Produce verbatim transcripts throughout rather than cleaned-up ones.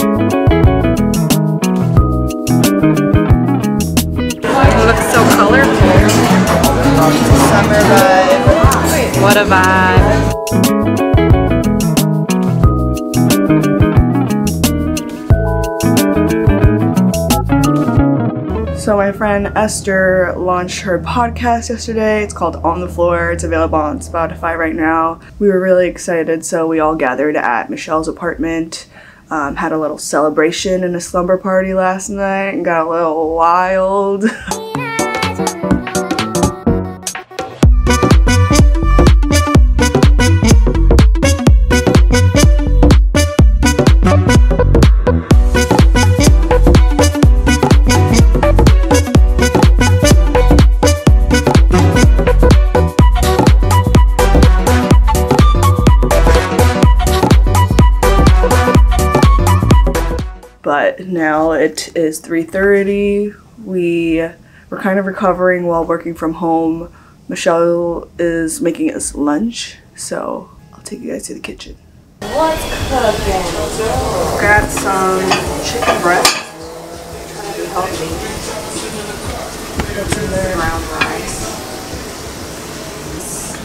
Looks so colorful. Summer vibe. What a vibe. So my friend Esther launched her podcast yesterday. It's called On the Floor. It's available on Spotify right now. We were really excited, so we all gathered at Michelle's apartment. Um, had a little celebration and a slumber party last night and got a little wild. But now it is three thirty. We were kind of recovering while working from home. Michelle is making us lunch, so I'll take you guys to the kitchen. What's cooking? Got some chicken breast. Trying to be healthy. Got some brown rice.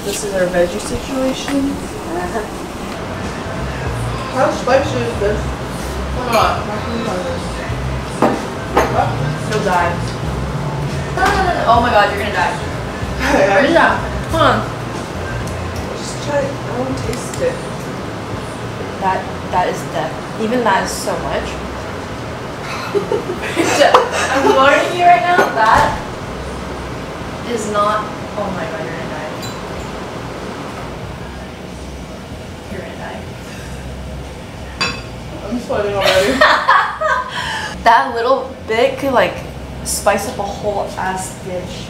This is our veggie situation. How spicy is this? Hold on, oh, you'll die. Oh my god, you're gonna die. Where's that? Hold on. Just try it. I won't taste it. That, that is death. Even that is so much. I'm warning you right now, that is not... Oh my god, you're gonna die. You're gonna die. I'm sweating already. That little bit could like spice up a whole ass dish.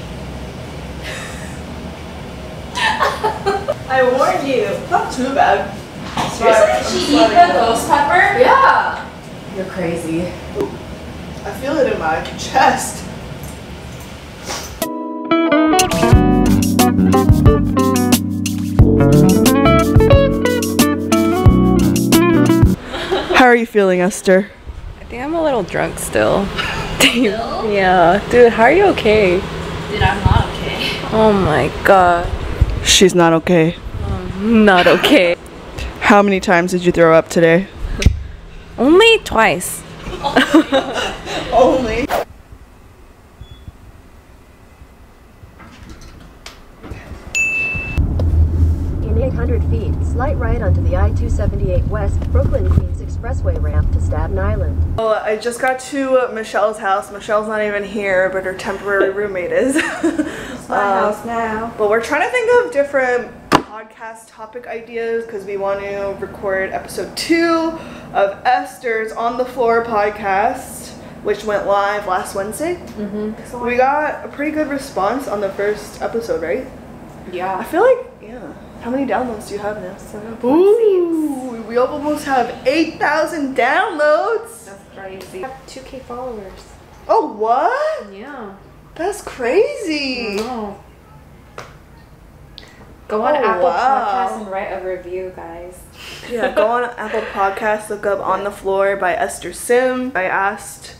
I warned you. It's not too bad. Seriously? She eat the ghost pepper? Yeah. You're crazy. I feel it in my chest. How are you feeling, Esther? I think I'm a little drunk still. Still? Yeah. Dude, how are you okay? Dude, I'm not okay. Oh my god. She's not okay. Um, not okay. How many times did you throw up today? Only twice. Only. one hundred feet, slight right onto the I two seventy-eight West, Brooklyn, Queens Expressway ramp to Staten Island. Well, I just got to Michelle's house. Michelle's not even here, but her temporary roommate is. It's my uh, house now. But we're trying to think of different podcast topic ideas because we want to record episode two of Esther's On the Floor podcast, which went live last Wednesday. Mm-hmm. We got a pretty good response on the first episode, right? Yeah. I feel like, yeah. How many downloads do you have now? seven. Ooh, we almost have eight thousand downloads. That's crazy. I have two K followers. Oh, what? Yeah. That's crazy. No. Go on oh, Apple wow. Podcasts and write a review, guys. Yeah, go on Apple Podcasts, look up On the Floor by Esther Sim. I asked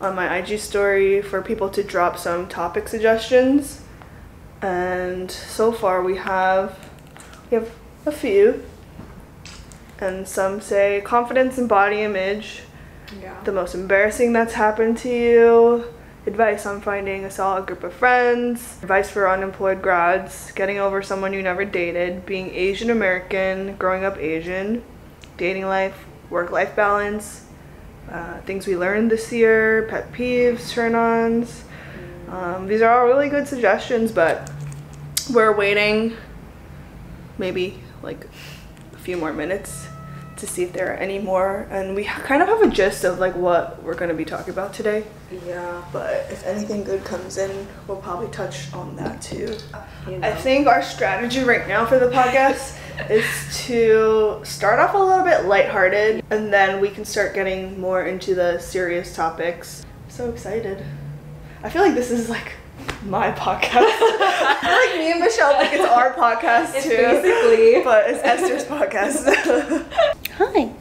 on my I G story for people to drop some topic suggestions. And so far we have... We have a few, and some say confidence and body image, yeah. The most embarrassing that's happened to you, advice on finding a solid group of friends, advice for unemployed grads, getting over someone you never dated, being Asian American, growing up Asian, dating life, work-life balance, uh, things we learned this year, pet peeves, turn-ons. Mm. Um, these are all really good suggestions, but we're waiting. Maybe like a few more minutes to see if there are any more, and we kind of have a gist of like what we're going to be talking about today. Yeah, but if anything good comes in, we'll probably touch on that too, you know. I think our strategy right now for the podcast is to start off a little bit lighthearted, and then we can start getting more into the serious topics. I'm so excited. I feel like this is like my podcast. I feel like me and Michelle think it's our podcast it's too. Basically. But it's Esther's podcast. Hi.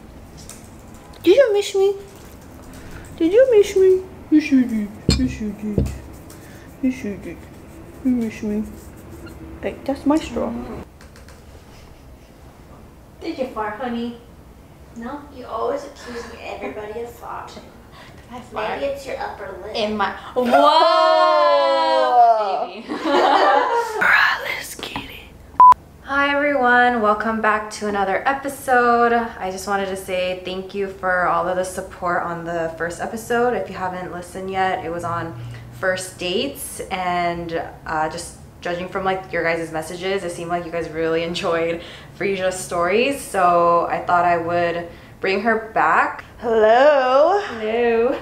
Do you you miss me? Did you miss me? Yes, you did. Yes, you did. Yes, you did. You miss me. Hey, that's my straw. Did you fart, honey? No, you always accuse me, everybody of farting. I fart? Maybe it's your upper lip. In my. Whoa! Whoa. Baby. Alright, let's get it. Hi, everyone. Welcome back to another episode. I just wanted to say thank you for all of the support on the first episode. If you haven't listened yet, it was on first dates, and uh, just judging from like your guys' messages, it seemed like you guys really enjoyed Frisia's stories, so I thought I would bring her back. Hello. Hello.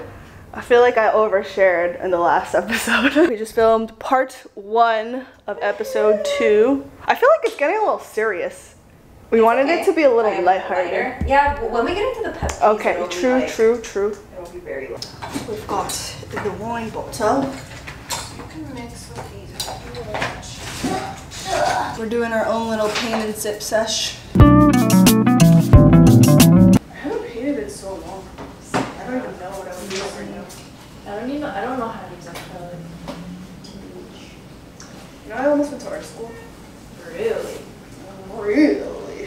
I feel like I overshared in the last episode. We just filmed part one of episode two. I feel like it's getting a little serious. We it's wanted okay. it to be a little lighthearted. Yeah, but when we get into the pet peeves, okay, it'll true, be true, light. true. It'll be very light. We've got the wine bottle. You can mix with these if you want. We're doing our own little pain and sip sesh. So long. I don't even know what I'm doing right now. I don't even. I don't know how to use that palette. You know, I almost went to art school. Really? Really?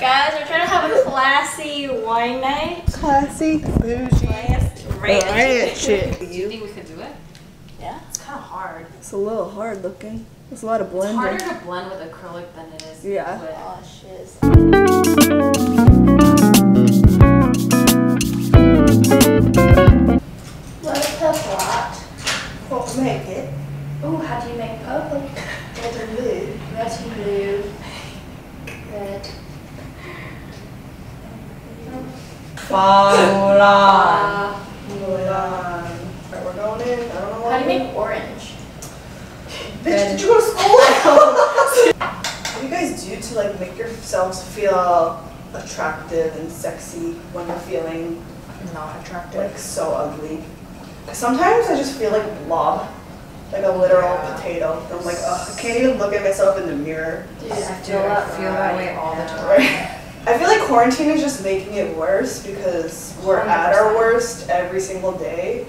Guys, we're trying to have a classy wine night. Classy, bougie, ratchet. Do you think we could do it? Yeah, it's kind of hard. It's a little hard looking. It's a lot of blending. It's harder to blend with acrylic than it is yeah. with washes. Let's purple art. What make it? Oh, how do you make purple? Red and blue. Red and blue. Red. Wow. Alright, we're going in. I don't know how do you make orange? Bitch, did you go to school? What do you guys do to like make yourselves feel attractive and sexy when you're feeling not attractive? Like so ugly. Sometimes I just feel like a blob. Like a literal yeah. potato. I'm like, ugh, I can't even look at myself in the mirror. Dude, I feel that, feel that way all the time. Right? I feel like quarantine is just making it worse because we're one hundred percent at our worst every single day.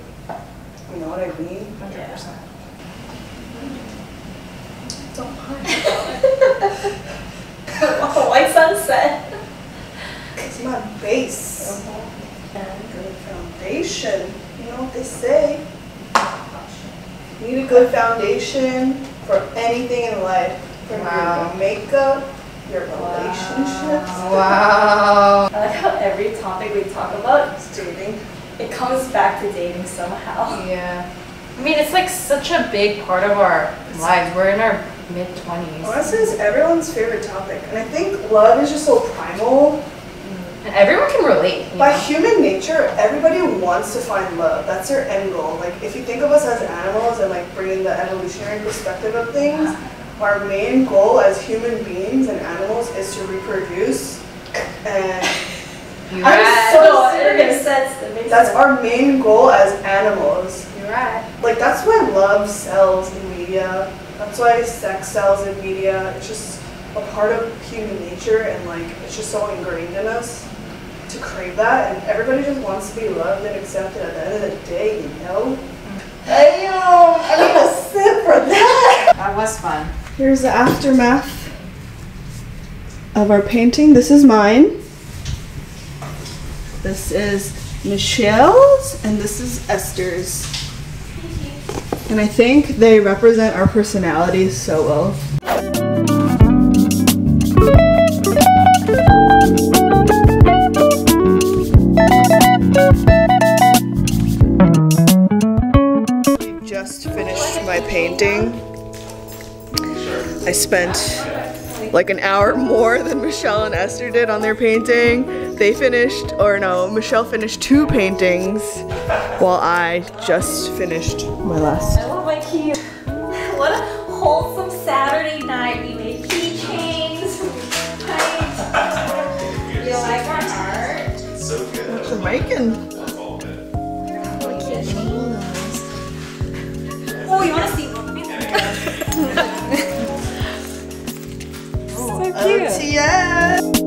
You know what I mean? one hundred percent. Yeah. Don't mind oh, white sunset. It's my base. And good foundation. You know what they say. You need a good foundation for anything in life. For wow. your makeup, your relationships. Wow. wow. I like how every topic we talk about is dating. It comes back to dating somehow. Yeah. I mean, it's like such a big part of our lives. We're in our mid twenties. Honestly, it's everyone's favorite topic. And I think love is just so primal. And everyone can relate. By know? human nature, everybody wants to find love. That's their end goal. Like, if you think of us as animals and like bringing the evolutionary perspective of things, our main goal as human beings and animals is to reproduce. And You're I'm right. so no, serious. It sense. It makes that's sense. Our main goal as animals. You're right. Like, that's why love sells in media. That's why sex sells in media. It's just a part of human nature, and like it's just so ingrained in us to crave that. And everybody just wants to be loved and accepted at the end of the day, you know? Damn! I need a sip for that! That was fun. Here's the aftermath of our painting. This is mine. This is Michelle's, and this is Esther's. And I think they represent our personalities so well. Just finished my painting. I spent like an hour more than Michelle and Esther did on their painting. They finished, or no, Michelle finished two paintings while I just finished my last. I love my key. What a wholesome Saturday night. We made keychains. Do you like our art? It's so good. It's Jamaican. Oh, you want to see? O T S.